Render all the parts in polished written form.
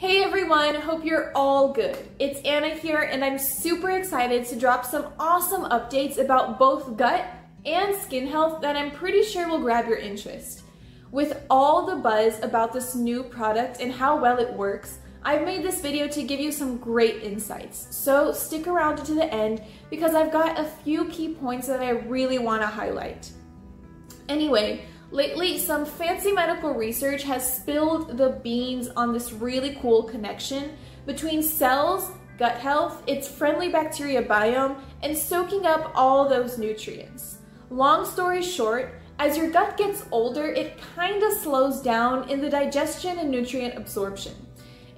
Hey everyone, hope you're all good. It's Anna here and I'm super excited to drop some awesome updates about both gut and skin health that I'm pretty sure will grab your interest. With all the buzz about this new product and how well it works, I've made this video to give you some great insights. So stick around to the end because I've got a few key points that I really want to highlight. Anyway, lately, some fancy medical research has spilled the beans on this really cool connection between cells, gut health, its friendly bacteria biome, and soaking up all those nutrients. Long story short, as your gut gets older, it kinda slows down in the digestion and nutrient absorption.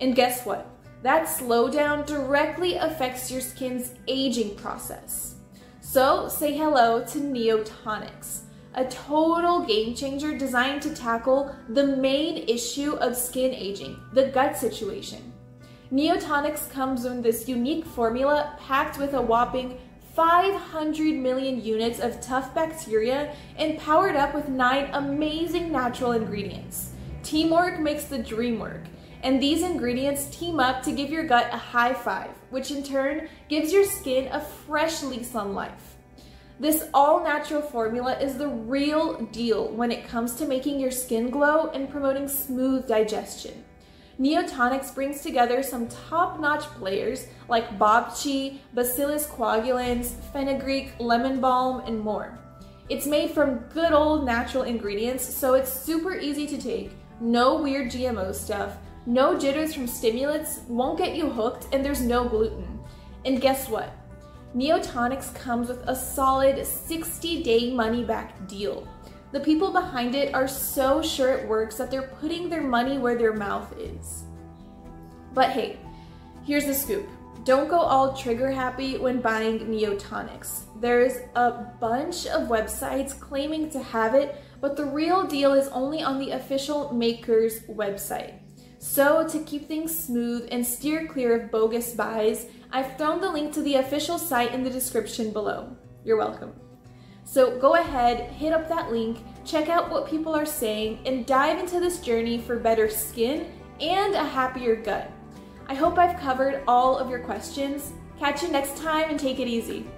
And guess what? That slowdown directly affects your skin's aging process. So say hello to Neotonics, a total game changer designed to tackle the main issue of skin aging, the gut situation. Neotonics comes in this unique formula packed with a whopping 500 million units of tough bacteria and powered up with 9 amazing natural ingredients. Teamwork makes the dream work, and these ingredients team up to give your gut a high five, which in turn gives your skin a fresh lease on life. This all-natural formula is the real deal when it comes to making your skin glow and promoting smooth digestion. Neotonics brings together some top-notch players like Bobchi, Bacillus coagulans, fenugreek, lemon balm, and more. It's made from good old natural ingredients, so it's super easy to take. No weird GMO stuff, no jitters from stimulants, won't get you hooked, and there's no gluten. And guess what? Neotonics comes with a solid 60-day money-back deal. The people behind it are so sure it works that they're putting their money where their mouth is. But hey, here's the scoop. Don't go all trigger happy when buying Neotonics. There's a bunch of websites claiming to have it, but the real deal is only on the official maker's website. So to keep things smooth and steer clear of bogus buys, I've thrown the link to the official site in the description below. You're welcome. So go ahead, hit up that link, check out what people are saying, and dive into this journey for better skin and a happier gut. I hope I've covered all of your questions. Catch you next time and take it easy.